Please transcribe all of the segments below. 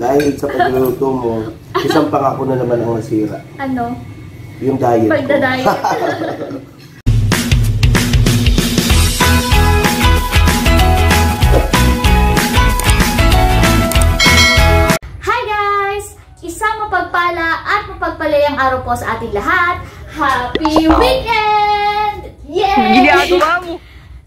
Dahil sa pagluluto mo, isang pangako na naman ang nasira. Ano? Yung diet. Pagda-diet. Hi guys! Isang mapagpala at mapagpalayang araw po sa ating lahat. Happy weekend! Yay!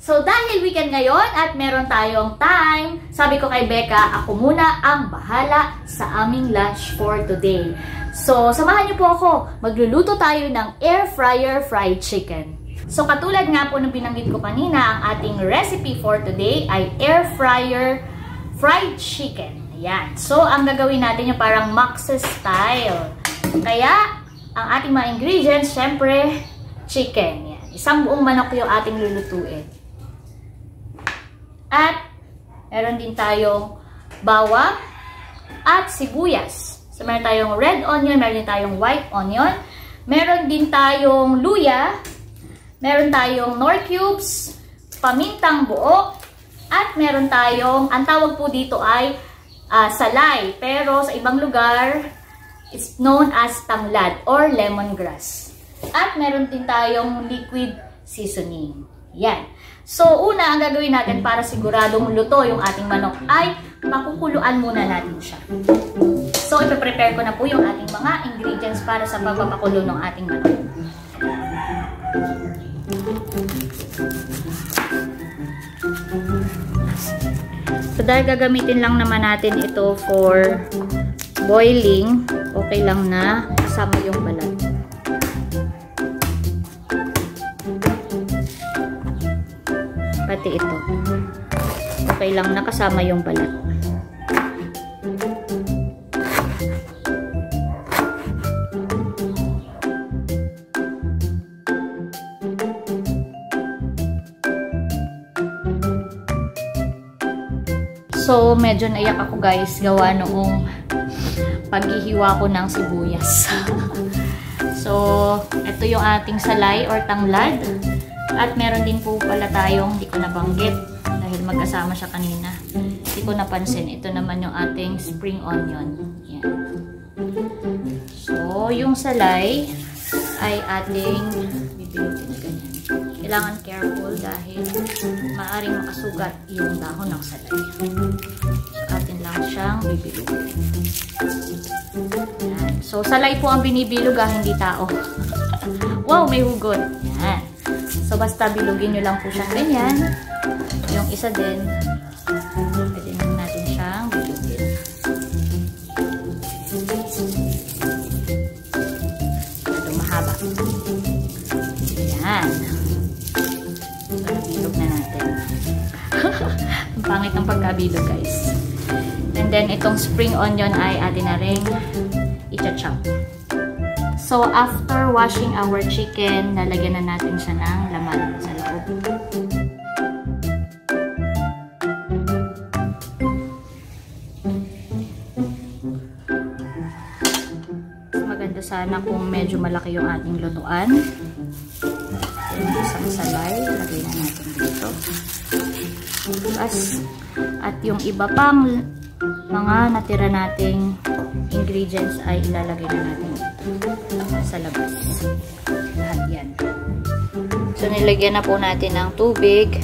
So dahil weekend ngayon at meron tayong time, sabi ko kay Becca, ako muna ang bahala sa aming lunch for today. So samahan niyo po ako, magluluto tayo ng air fryer fried chicken. So katulad nga po ng binanggit ko kanina, ang ating recipe for today ay air fryer fried chicken. Ayan. So ang gagawin natin yung parang Max's style. Kaya ang ating mga ingredients, syempre chicken. Ayan. Isang buong manok yung ating lulutuin. At meron din tayong bawang at sibuyas. So meron tayong red onion, meron din tayong white onion. Meron din tayong luya. Meron tayong nor cubes, pamintang buo. At meron tayong, ang tawag po dito ay salay. Pero sa ibang lugar, it's known as tanglad or lemongrass. At meron din tayong liquid seasoning. Yan. So, una, ang gagawin natin para siguradong luto yung ating manok ay pakukuluan muna natin siya. So, ipe-prepare ko na po yung ating mga ingredients para sa pagpapakulo ng ating manok. So, dahil gagamitin lang naman natin ito for boiling, okay lang na kasama yung balat. Pati ito. Okay lang na kasama yung balat. So, medyo naiyak ako guys gawa noong paghihiwa ko ng sibuyas. So, ito yung ating salay or tanglad. At meron din po pala tayong, hindi ko nabanggit dahil magkasama siya kanina. Hindi ko napansin. Ito naman yung ating spring onion. Yan. So, yung salay ay ating bibilutin ganyan. Kailangan careful dahil maaring makasugat yung dahon ng salay. So, atin lang siyang bibilutin. Yan. So, salay po ang binibilog ah, hindi tao. Wow, may hugot. Yan. So, basta bilugin nyo lang po siyang ganyan. Yung isa din, pwede natin siyang bilugin. Ito, mahaba. Ayan. So, bilog na natin. Ang pangit ng pagkabilog, guys. And then, itong spring onion ay atin na rin i-chop. So, after washing our chicken, lalagyan na natin siya ng laman sa loob. Maganda sana kung medyo malaki yung ating lutuan. Isang salay, lagyan na natin dito. At yung iba pang mga natira nating ingredients ay ilalagay na natin sa labas. Lahat yan. So, nilagyan na po natin ng tubig.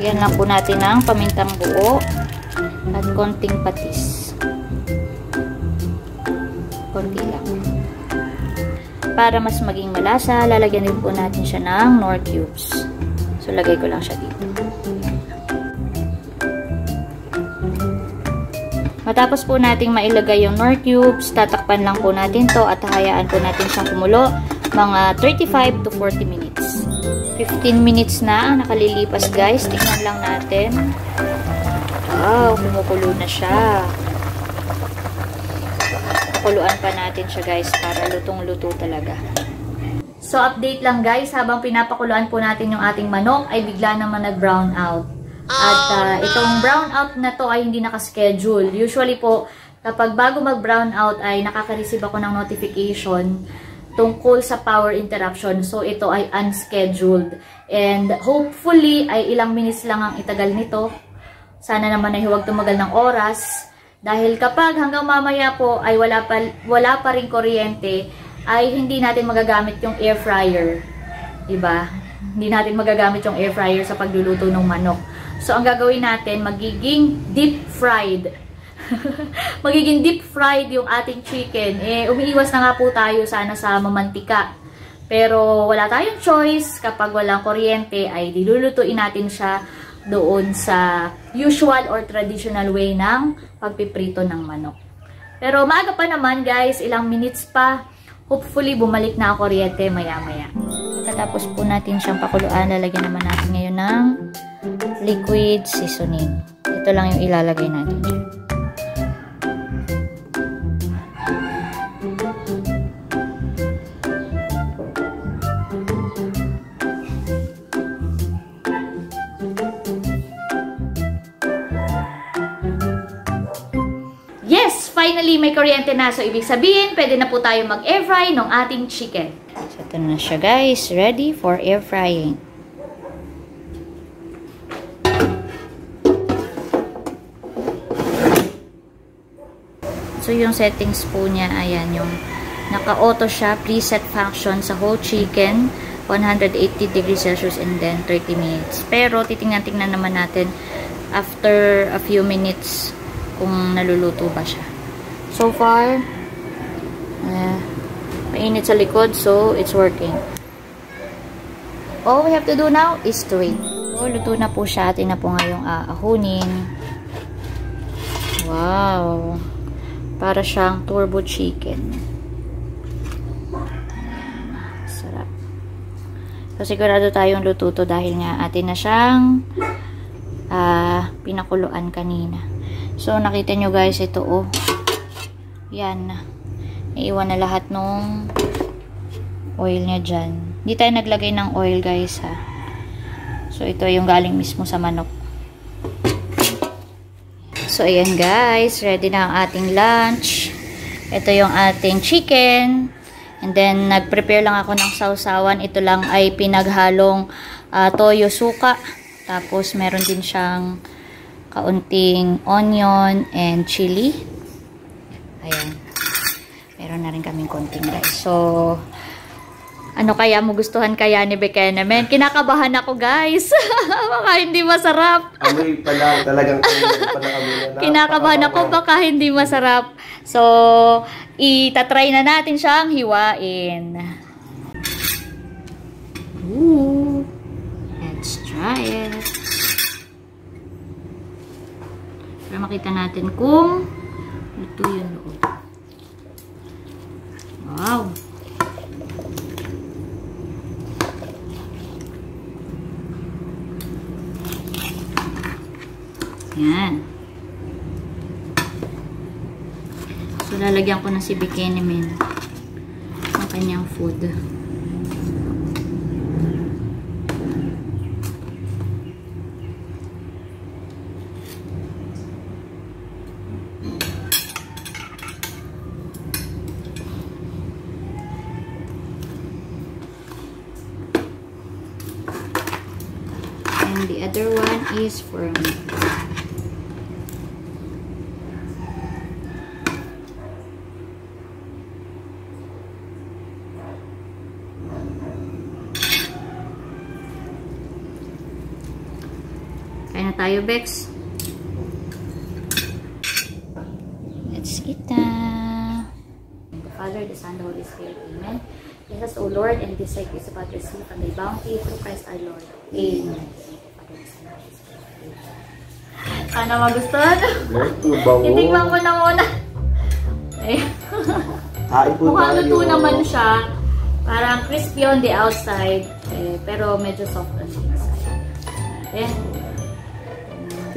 Yan lang po natin ng pamintang buo at konting patis. Konti lang. Para mas maging malasa, lalagyan din po natin siya ng nor cubes. So, lagay ko lang siya dito. Matapos po nating mailagay yung nor cubes, tatakpan lang po natin to at hayaan po natin siyang kumulo mga 35 to 40 minutes. 15 minutes na ang nakalilipas guys. Tingnan lang natin. Wow, kumukulo na siya. Kuluan pa natin siya guys para lutong-luto talaga. So update lang guys, habang pinapakuluan po natin yung ating manok ay bigla naman nag-brown out. At itong brownout na to ay hindi nakaschedule. Usually po, kapag bago mag-brownout ay nakaka-receive ako ng notification tungkol sa power interruption. So, ito ay unscheduled. And hopefully, ay ilang minutes lang ang itagal nito. Sana naman ay huwag tumagal ng oras. Dahil kapag hanggang mamaya po ay wala pa rin kuryente, ay hindi natin magagamit yung air fryer. Diba? Hindi natin magagamit yung air fryer sa pagluluto ng manok. So, ang gagawin natin, magiging deep fried. Magiging deep fried yung ating chicken. Eh, umiiwas na nga po tayo sana sa mamantika. Pero, wala tayong choice. Kapag walang kuryente, ay dilulutuin natin siya doon sa usual or traditional way ng pagpiprito ng manok. Pero maaga pa naman guys, ilang minutes pa. Hopefully bumalik na ang kuryente maya-maya. Tatapos po natin siyang pakuluan. Lalagyan naman natin ngayon ng liquid seasoning. Ito lang yung ilalagay natin. Finally, may kuryente na. So, ibig sabihin, pwede na po tayo mag-air fry ng ating chicken. So, ito na siya guys. Ready for air frying. So, yung settings po niya, ayan yung naka-auto siya. Preset function sa whole chicken. 180 degrees Celsius and then 30 minutes. Pero, titingnan-tingnan naman natin after a few minutes kung naluluto ba siya. So far, mainit sa likod, so it's working. All we have to do now is to wait. So, luto na po siya. Atin na po ngayong aahunin. Wow! Para siyang turbo chicken. Sarap. So, sigurado tayong luto to dahil nga atin na siyang pinakuluan kanina. So, nakita nyo guys, ito oh. Yan. Iiwan na lahat nung oil niya dyan. Hindi tayo naglagay ng oil guys ha. So, ito yung galing mismo sa manok. So, ayan guys. Ready na ang ating lunch. Ito yung ating chicken. And then, nag-prepare lang ako ng sausawan. Ito lang ay pinaghalong toyo suka. Tapos, meron din siyang kaunting onion and chili. Ayan. Meron na rin kaming konting rice. So, ano kaya magustuhan kaya ni Becca namin? Kinakabahan ako, guys. Baka hindi masarap. Amoy pala. Talagang kinakabahan ako. Baka hindi masarap. So, itatry na natin siyang hiwain. Ooh. Let's try it. Para makita natin kung ito yung loob. Wow! Yan. So, lalagyan ko na si Bikini Man ng kanyang food. The other one is for me. Kain na tayo, Bex. Let's eat na. The Father, the Son, the Holy Spirit. Amen. Jesus, O Lord, and this sake is about to receive from thy bounty through Christ our Lord. Amen. Sana magustuhan. Itigman ko na muna. Mukhang luto naman siya. Parang crispy on the outside. Eh, pero medyo soft on the inside. Eh.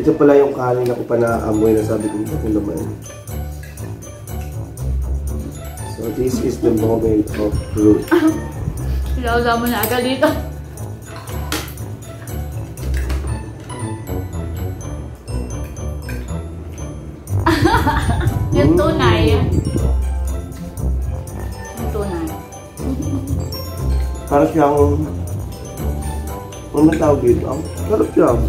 Ito pala yung kanin ako pa naamoy na sabi ko ito naman. So this is the moment of truth. Ilaw mo na agad dito. Yung tunay. Yung tunay. Parang siyang... Ano tawag dito? Parang siyang...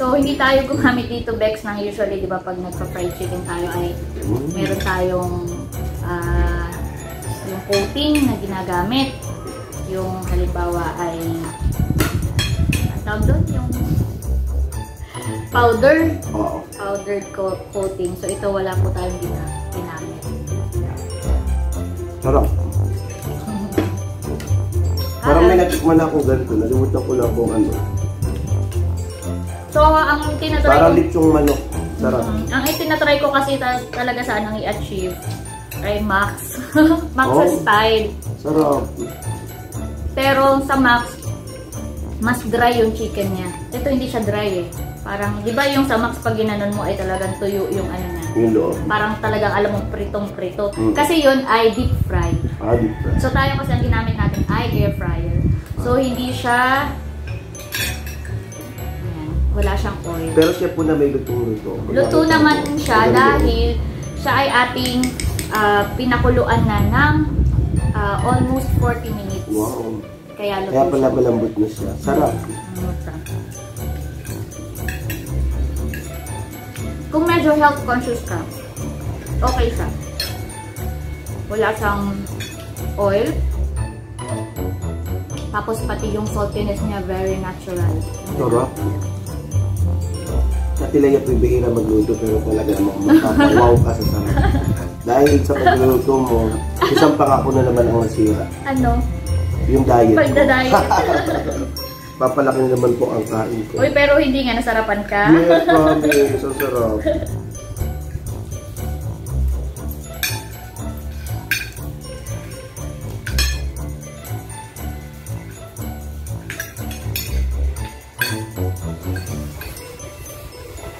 So, hindi tayo gumamit dito, Bex, ng usually, di ba, pag nagpa-fried chicken tayo ay meron tayong yung coating na ginagamit. Yung halimbawa ay tawag doon, yung powder. Powdered coating. So, ito wala po tayong ginamit. Sarap. Parang may natikman ako ganito. Nalimutan ko lang kung ano. So, ang tinatry... Parang litsong manok. Sarap. Ang itinatry ko kasi talaga sanang i-achieve ay Max. Max's style. Sarap. Pero sa Max, mas dry yung chicken niya. Ito hindi siya dry eh. Parang, di ba yung sa Max pag ginanon mo ay talagang tuyo yung ano na. Yung loob. Parang talagang alam mo pritong-prito. Kasi yun ay deep fried. Ah, deep fried. So tayo kasi ang ginamit natin ay air fryer. So hindi siya, ayan, wala siyang oil. Pero siya po na may luto. Luto naman siya dahil siya ay ating pinakuluan na ng almost 40 minutes. Wow. Kaya luto siya. Kaya pala malambot na siya. Sarap. Kung medyo health conscious ka, okay siya. Wala siyang oil. Tapos pati yung saltiness niya, very natural. Sarap. Natila niya pwede na magluto pero talaga makapawaw ka sa sarap. Dahil sa pagluto mo, isang pangako na naman ang masira. Ano? Yung diet. Pagda-diet. Papalaki naman po ang kain ko. Uy, pero hindi nga nasarapan ka. Yes, mami. So sarap.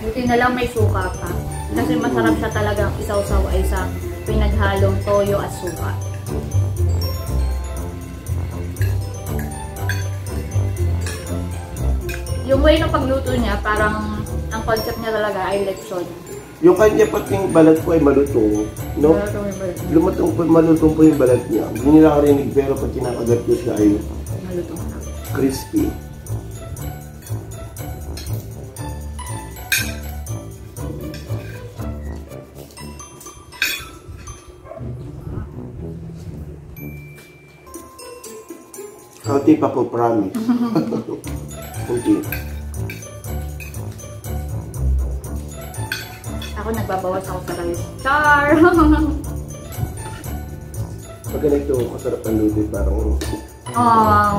Buti na lang may suka pa. Kasi masarap siya talaga ang isaw-saw ay sa pinaghalong toyo at suka. Yung way ng pagluto niya, parang ang concept niya talaga ay lechon. Yung kanya pating balat ko ay malutong, no? Lumutong po, malutong po yung balat niya. Hindi nila karinig, pero pag kinakagat ko siya ay malutong na. Crispy. Kauti pa po, promise. Okay. Ako nagbabawas ako sa kalis. Char! Pag ganito, masarap ang luto. Parang... Aww.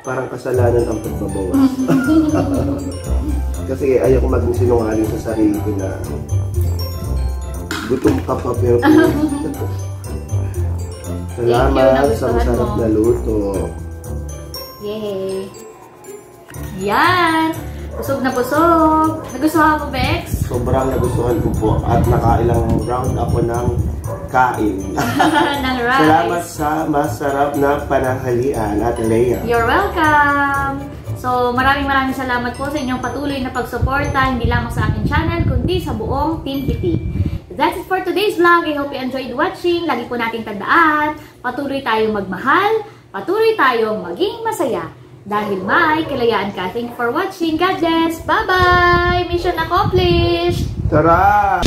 Parang kasalanan ang pagbabawas. Kasi ayaw ko maging sinungaling sa sarili ko na gutom ka pa pero... Salamat sa masarap na luto. Yay! Yan! Busog na busog! Nagustuhan mo, Bex? Sobrang nagustuhan ko po at nakailang round ako ng kain. Ng rice. Salamat sa masarap na pananghalian at kaLEYAan. You're welcome! So, maraming salamat po sa inyong patuloy na pagsuporta, hindi lamang sa aking channel, kundi sa buong Team Kitty. That's it for today's vlog. I hope you enjoyed watching. Lagi po nating tandaan, patuloy tayong magmahal, patuloy tayong maging masaya dahil may kaLEYAan ka. Thank you for watching. God bless. Bye-bye! Mission accomplished! Tara!